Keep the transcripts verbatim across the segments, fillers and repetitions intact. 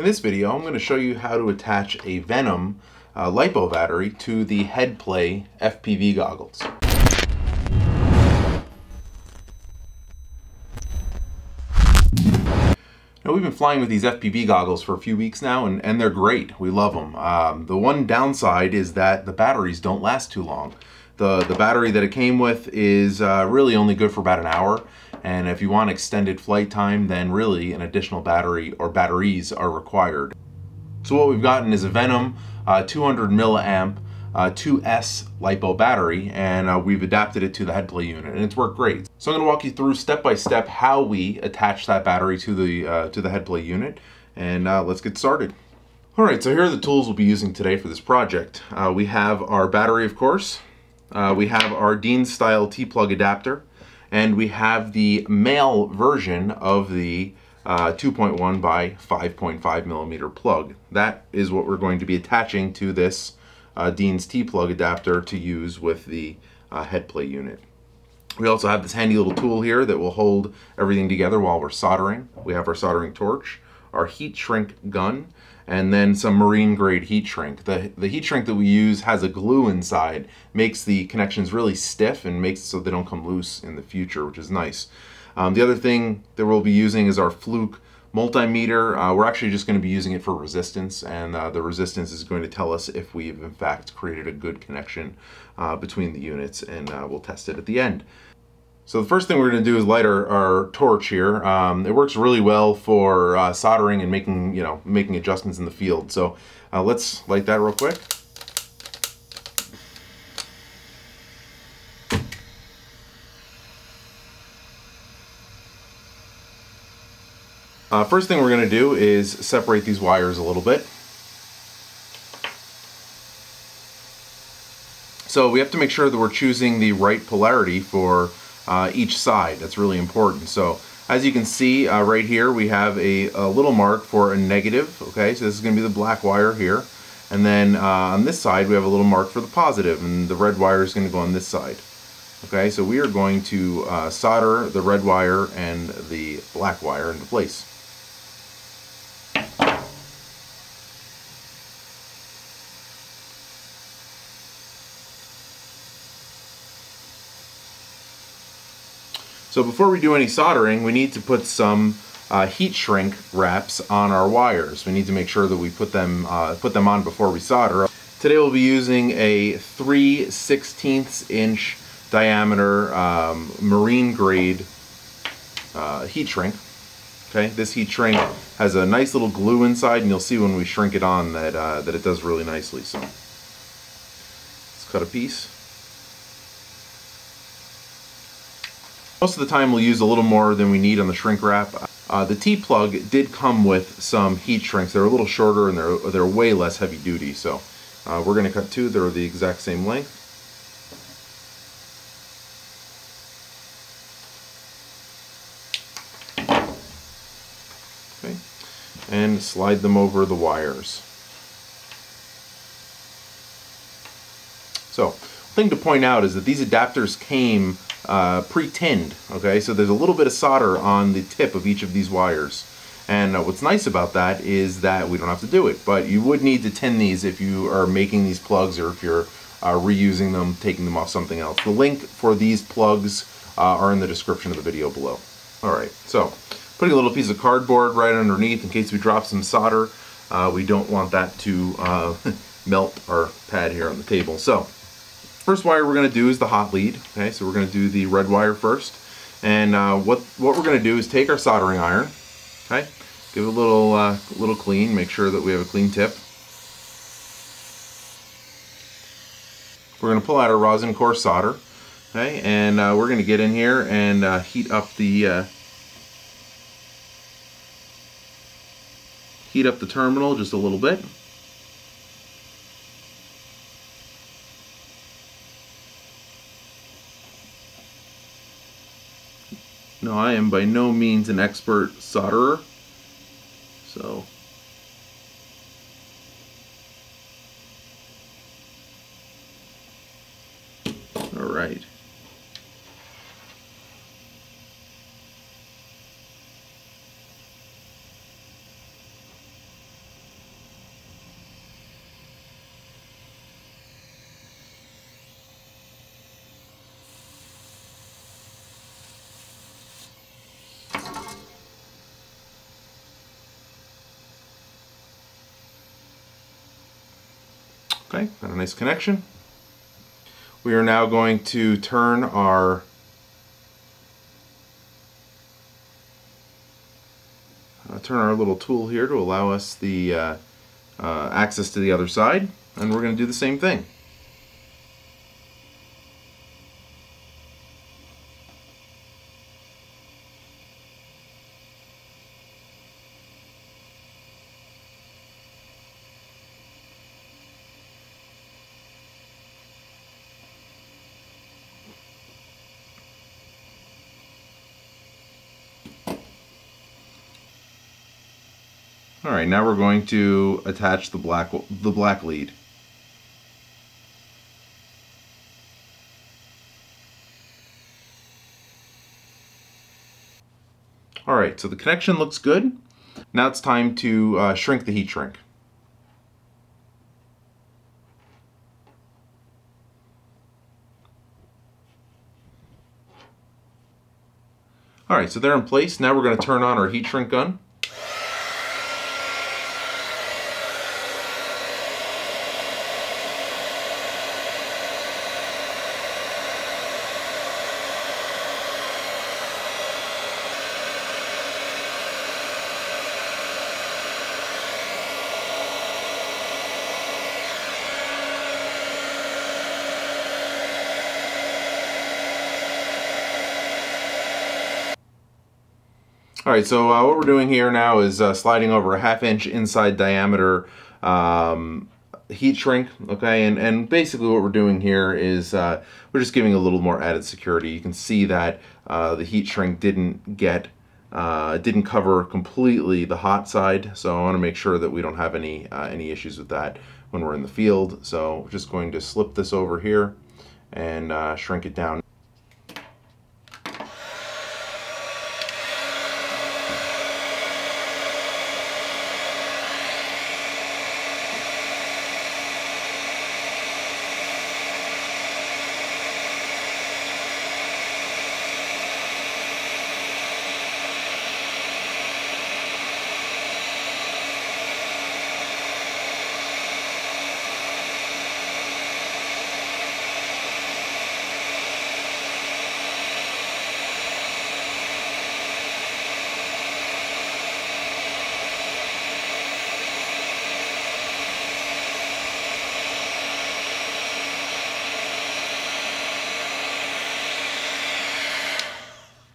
In this video, I'm going to show you how to attach a Venom uh, LiPo battery to the Headplay F P V goggles. Now, we've been flying with these F P V goggles for a few weeks now, and, and they're great. We love them. Um, the one downside is that the batteries don't last too long. The, the battery that it came with is uh, really only good for about an hour. And if you want extended flight time, then really an additional battery or batteries are required. So what we've gotten is a Venom uh, two hundred milliamp uh, two S LiPo battery, and uh, we've adapted it to the Headplay unit, and it's worked great. So I'm going to walk you through step by step how we attach that battery to the uh, to the Headplay unit, and uh, let's get started. All right, so here are the tools we'll be using today for this project. Uh, we have our battery, of course. Uh, we have our Dean style T-plug adapter. And we have the male version of the uh, two point one by five point five millimeter plug. That is what we're going to be attaching to this uh, Dean's T-plug adapter to use with the uh, Headplay unit. We also have this handy little tool here that will hold everything together while we're soldering. We have our soldering torch, our heat shrink gun, and then some marine grade heat shrink. The, the heat shrink that we use has a glue inside, makes the connections really stiff and makes it so they don't come loose in the future, which is nice. Um, the other thing that we'll be using is our Fluke multimeter. Uh, we're actually just gonna be using it for resistance, and uh, the resistance is going to tell us if we've in fact created a good connection uh, between the units, and uh, we'll test it at the end. So the first thing we're going to do is light our, our torch here. Um, it works really well for uh, soldering and making, you know, making adjustments in the field. So uh, let's light that real quick. Uh, first thing we're going to do is separate these wires a little bit. So we have to make sure that we're choosing the right polarity for Uh, each side. That's really important. So as you can see uh, right here, we have a, a little mark for a negative. Okay, so this is going to be the black wire here, and then uh, on this side we have a little mark for the positive, and the red wire is going to go on this side. Okay, so we are going to uh, solder the red wire and the black wire into place. So before we do any soldering, we need to put some uh, heat shrink wraps on our wires. We need to make sure that we put them uh, put them on before we solder. Today we'll be using a three sixteenths inch diameter um, marine grade uh, heat shrink. Okay, this heat shrink has a nice little glue inside, and you'll see when we shrink it on that uh, that it does really nicely. So let's cut a piece. Most of the time we'll use a little more than we need on the shrink wrap. Uh, the T-plug did come with some heat shrinks. They're a little shorter, and they're, they're way less heavy duty. So uh, we're gonna cut two. They're the exact same length. Okay, and slide them over the wires. So, thing to point out is that these adapters came Uh, pre-tinned, okay, so there's a little bit of solder on the tip of each of these wires, and uh, what's nice about that is that we don't have to do it, but you would need to tin these if you are making these plugs, or if you're uh, reusing them, taking them off something else. The link for these plugs uh, are in the description of the video below. Alright, so putting a little piece of cardboard right underneath in case we drop some solder. Uh, we don't want that to uh, melt our pad here on the table. So first wire we're going to do is the hot lead. Okay, so we're going to do the red wire first, and uh, what what we're going to do is take our soldering iron. Okay, give it a little uh, little clean. Make sure that we have a clean tip. We're going to pull out our rosin core solder. Okay, and uh, we're going to get in here and uh, heat up the uh, heat up the terminal just a little bit. No, I am by no means an expert solderer, so all right. Okay, got a nice connection. We are now going to turn our uh, turn our little tool here to allow us the uh, uh, access to the other side, and we're going to do the same thing. All right, now we're going to attach the black the black lead. All right, so the connection looks good. Now it's time to uh, shrink the heat shrink. All right, so they're in place. Now we're going to turn on our heat shrink gun. Alright, so uh, what we're doing here now is uh, sliding over a half inch inside diameter um, heat shrink, okay, and, and basically what we're doing here is uh, we're just giving a little more added security. You can see that uh, the heat shrink didn't get, uh, didn't cover completely the hot side, so I want to make sure that we don't have any, uh, any issues with that when we're in the field. So we're just going to slip this over here and uh, shrink it down.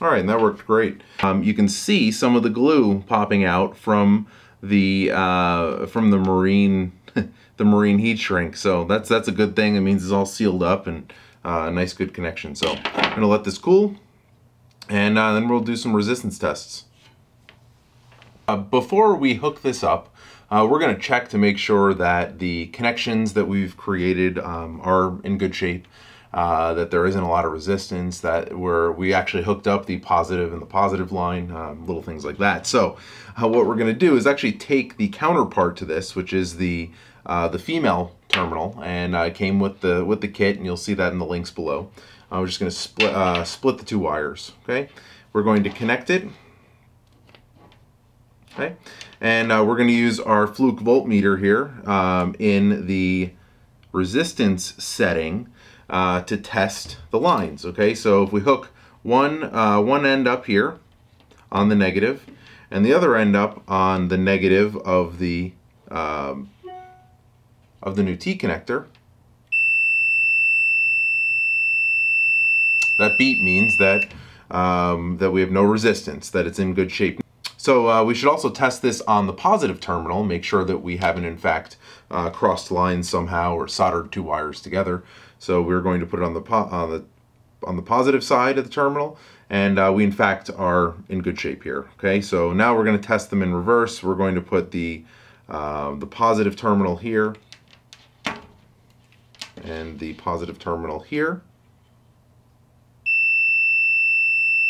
All right, and that worked great. Um, you can see some of the glue popping out from the uh, from the marine the marine heat shrink. So that's that's a good thing. It means it's all sealed up and uh, a nice good connection. So I'm gonna let this cool, and uh, then we'll do some resistance tests. Uh, before we hook this up, uh, we're gonna check to make sure that the connections that we've created um, are in good shape. Uh, that there isn't a lot of resistance, that we're, we actually hooked up the positive and the positive line, um, little things like that. So uh, what we're going to do is actually take the counterpart to this, which is the uh, the female terminal, and uh, it came with the with the kit, and you'll see that in the links below. Uh, we're just going to split uh, split the two wires. Okay, we're going to connect it. Okay, and uh, we're going to use our Fluke voltmeter here um, in the resistance setting. Uh, to test the lines, okay? So if we hook one, uh, one end up here on the negative and the other end up on the negative of the, um, of the new T connector, that beep means that, um, that we have no resistance, that it's in good shape. So uh, we should also test this on the positive terminal, make sure that we haven't in fact uh, crossed lines somehow or soldered two wires together. So we're going to put it on the, po on the, on the positive side of the terminal, and uh, we in fact are in good shape here. Okay, so now we're going to test them in reverse. We're going to put the, uh, the positive terminal here and the positive terminal here.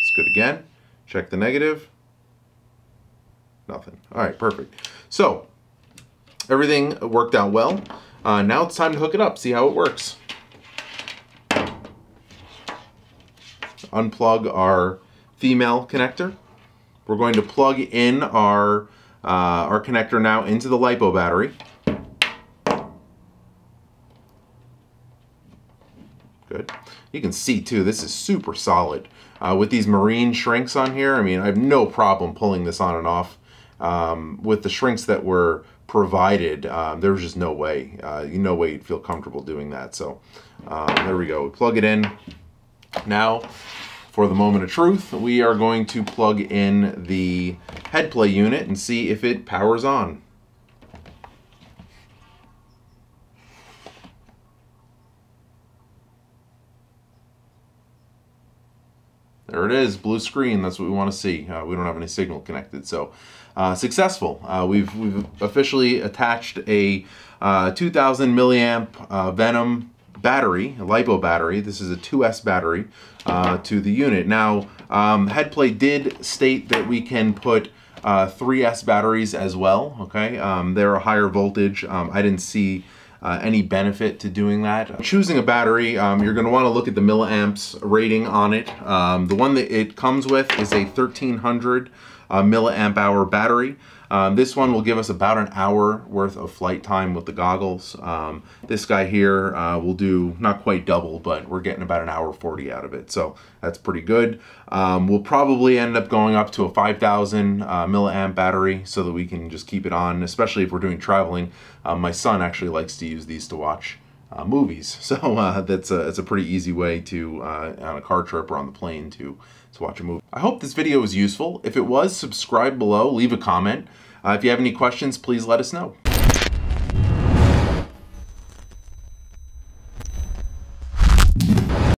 It's good again. Check the negative. Nothing. All right, perfect. So everything worked out well. Uh, now it's time to hook it up, see how it works. Unplug our female connector. We're going to plug in our, uh, our connector now into the LiPo battery. Good. You can see too, this is super solid. Uh, with these marine shrinks on here, I mean, I have no problem pulling this on and off. Um, with the shrinks that were provided, um, there was just no way. Uh, no way you'd feel comfortable doing that. So um, there we go. We plug it in. Now, for the moment of truth, we are going to plug in the Headplay unit and see if it powers on. There it is, blue screen. That's what we want to see. Uh, we don't have any signal connected, so uh, successful. Uh, we've we've officially attached a uh, two thousand milliamp uh, Venom battery, a LiPo battery. This is a two S battery uh, to the unit. Now, um, Headplay did state that we can put uh, three S batteries as well. Okay, um, they're a higher voltage. Um, I didn't see Uh, any benefit to doing that. Choosing a battery, um, you're going to want to look at the milliamps rating on it. Um, the one that it comes with is a thirteen hundred uh, milliamp hour battery. Um, this one will give us about an hour worth of flight time with the goggles. Um, this guy here uh, will do not quite double, but we're getting about an hour forty out of it. So that's pretty good. Um, we'll probably end up going up to a five thousand uh, milliamp battery so that we can just keep it on, especially if we're doing traveling. Uh, my son actually likes to use these to watch uh, movies. So uh, that's a, it's a pretty easy way to, uh, on a car trip or on the plane to, to watch a movie. I hope this video was useful. If it was, subscribe below, leave a comment. Uh, if you have any questions, please let us know.